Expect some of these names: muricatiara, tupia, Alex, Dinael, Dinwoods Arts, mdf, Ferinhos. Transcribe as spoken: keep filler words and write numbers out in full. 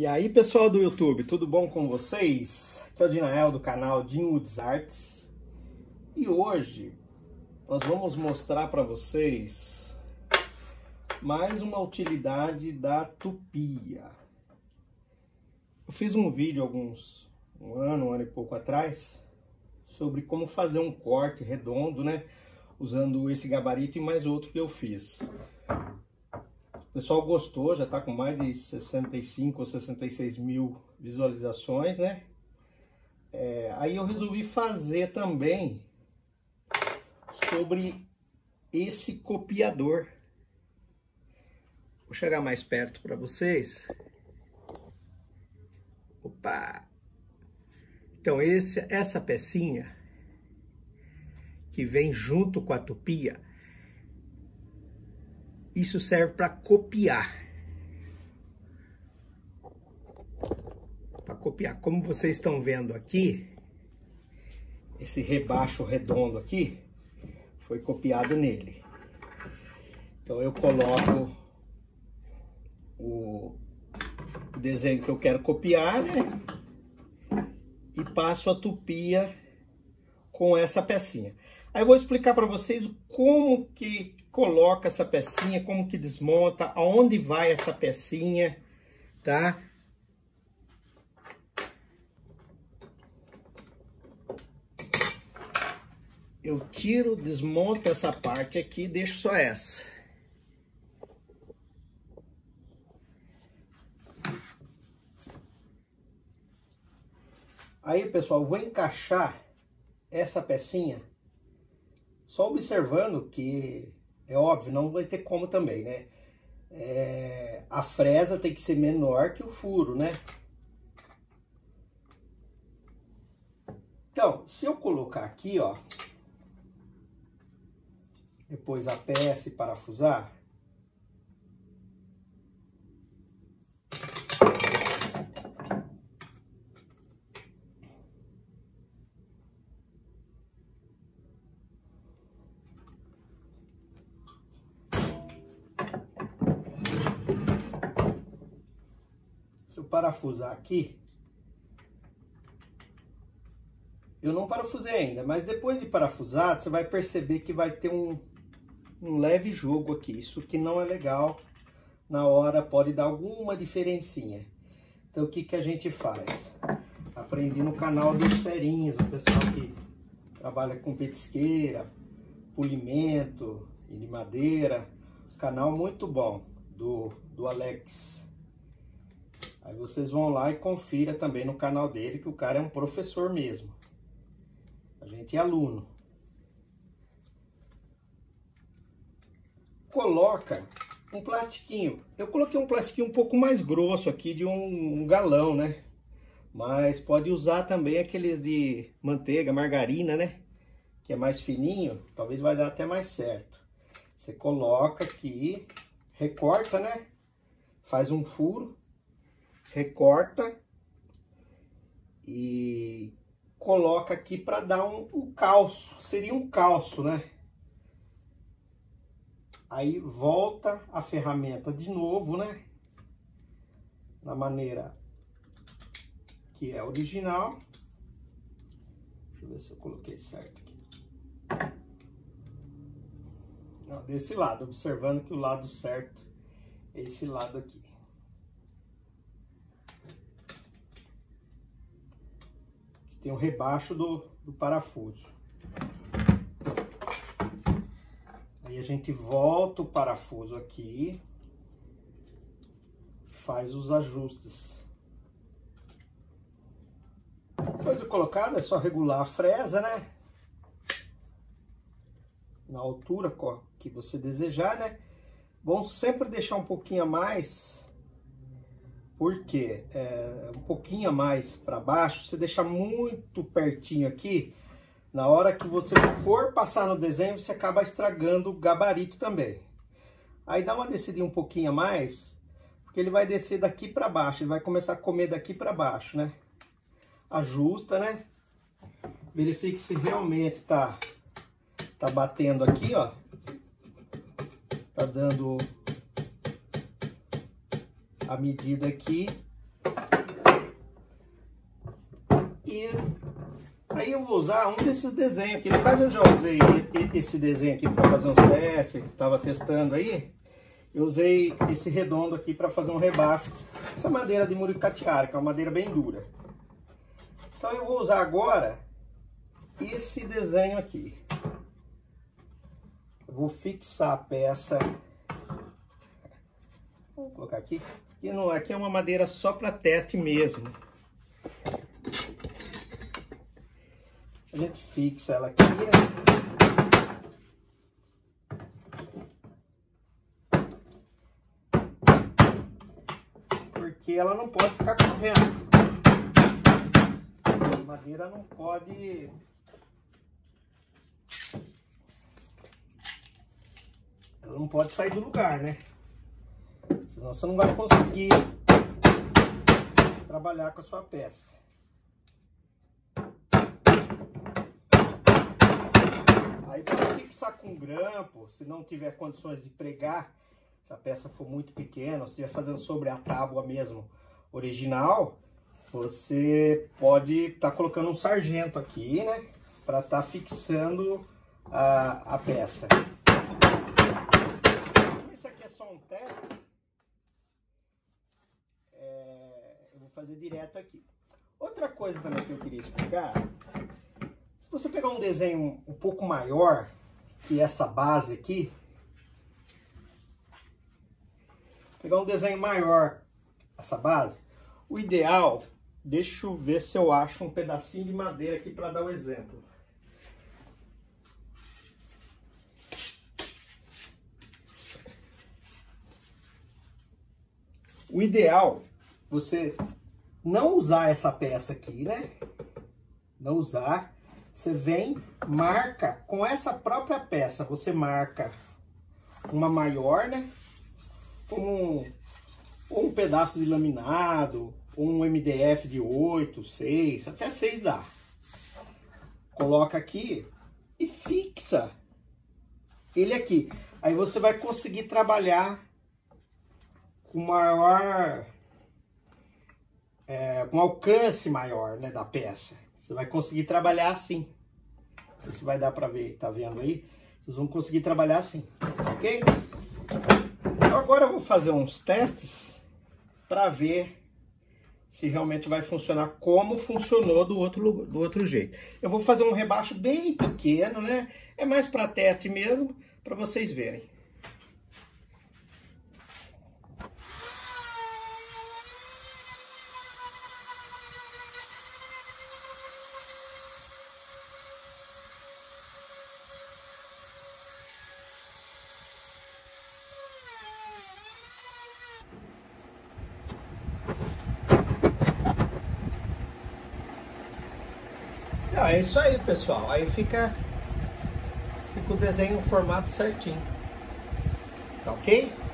E aí, pessoal do YouTube, tudo bom com vocês? Aqui é o Dinael do canal Dinwoods Arts. E hoje nós vamos mostrar para vocês mais uma utilidade da tupia. Eu fiz um vídeo alguns um ano, um ano e pouco atrás sobre como fazer um corte redondo, né? Usando esse gabarito e mais outro que eu fiz. O pessoal gostou, já está com mais de sessenta e cinco ou sessenta e seis mil visualizações, né? É, aí eu resolvi fazer também sobre esse copiador. Vou chegar mais perto para vocês. Opa! Então, esse, essa pecinha que vem junto com a tupia, isso serve para copiar. Para copiar. Como vocês estão vendo aqui, esse rebaixo redondo aqui foi copiado nele. Então eu coloco o desenho que eu quero copiar, né? E passo a tupia com essa pecinha. Aí eu vou explicar para vocês como que coloca essa pecinha, como que desmonta, aonde vai essa pecinha, tá? Eu tiro, desmonto essa parte aqui e deixo só essa. Aí, pessoal, eu vou encaixar essa pecinha, só observando que, é óbvio, não vai ter como também, né? É, a fresa tem que ser menor que o furo, né? Então, se eu colocar aqui, ó, depois a peça e parafusar, parafusar aqui, eu não parafusei ainda, mas depois de parafusar você vai perceber que vai ter um, um leve jogo aqui. Isso que não é legal, na hora pode dar alguma diferencinha. Então o que que a gente faz? Aprendi no canal dos Ferinhos, o pessoal que trabalha com petisqueira, polimento e madeira, canal muito bom do, do Alex. Aí vocês vão lá e confira também no canal dele, que o cara é um professor mesmo. A gente é aluno. Coloca um plastiquinho. Eu coloquei um plastiquinho um pouco mais grosso aqui, de um, um galão, né? Mas pode usar também aqueles de manteiga, margarina, né? Que é mais fininho, talvez vai dar até mais certo. Você coloca aqui, recorta, né? Faz um furo. Recorta e coloca aqui para dar um, um calço, seria um calço, né? Aí volta a ferramenta de novo, né? Na maneira que é original. Deixa eu ver se eu coloquei certo aqui. Não, desse lado, observando que o lado certo é esse lado aqui. Tem o rebaixo do, do parafuso. Aí a gente volta o parafuso aqui, faz os ajustes. Depois de colocado, é só regular a fresa, né? Na altura que você desejar, né? Bom, sempre deixar um pouquinho a mais. Porque é, um pouquinho a mais para baixo, você deixa muito pertinho aqui, na hora que você for passar no desenho, você acaba estragando o gabarito também. Aí dá uma descidinha um pouquinho a mais, porque ele vai descer daqui para baixo, ele vai começar a comer daqui para baixo, né? Ajusta, né? Verifique se realmente tá, tá batendo aqui, ó. Tá dando a medida aqui, aí eu vou usar um desses desenhos aqui. Mas eu já usei esse desenho aqui para fazer um C S, que estava testando aí. Eu usei esse redondo aqui para fazer um rebaixo. Essa madeira de muricatiara, que é uma madeira bem dura. Então eu vou usar agora esse desenho aqui. Eu vou fixar a peça. Vou colocar aqui. E não, aqui é uma madeira só para teste mesmo. A gente fixa ela aqui. Porque ela não pode ficar correndo. A madeira não pode... Ela não pode sair do lugar, né? Senão você não vai conseguir trabalhar com a sua peça. Aí para fixar com grampo, se não tiver condições de pregar, se a peça for muito pequena, se estiver fazendo sobre a tábua mesmo original, você pode estar tá colocando um sargento aqui, né? Para estar tá fixando a, a peça. Como isso aqui é só um teste, é, eu vou fazer direto aqui. Outra coisa também que eu queria explicar... Se você pegar um desenho um pouco maior que essa base aqui, pegar um desenho maior essa base, o ideal, deixa eu ver se eu acho um pedacinho de madeira aqui para dar um exemplo. O ideal, você não usar essa peça aqui, né? Não usar. Você vem, marca com essa própria peça. Você marca uma maior, né? Um, ou um pedaço de laminado, um M D F de oito, seis, até seis dá. Coloca aqui e fixa ele aqui. Aí você vai conseguir trabalhar com maior... É, um alcance maior, né, da peça. Você vai conseguir trabalhar assim. Isso vai dar pra ver, tá vendo aí? Vocês vão conseguir trabalhar assim, ok? Então agora eu vou fazer uns testes pra ver se realmente vai funcionar como funcionou do outro, do outro jeito. Eu vou fazer um rebaixo bem pequeno, né? É mais pra teste mesmo, pra vocês verem. Ah, é isso aí, pessoal. Aí fica, fica o desenho, o formato certinho. Tá ok?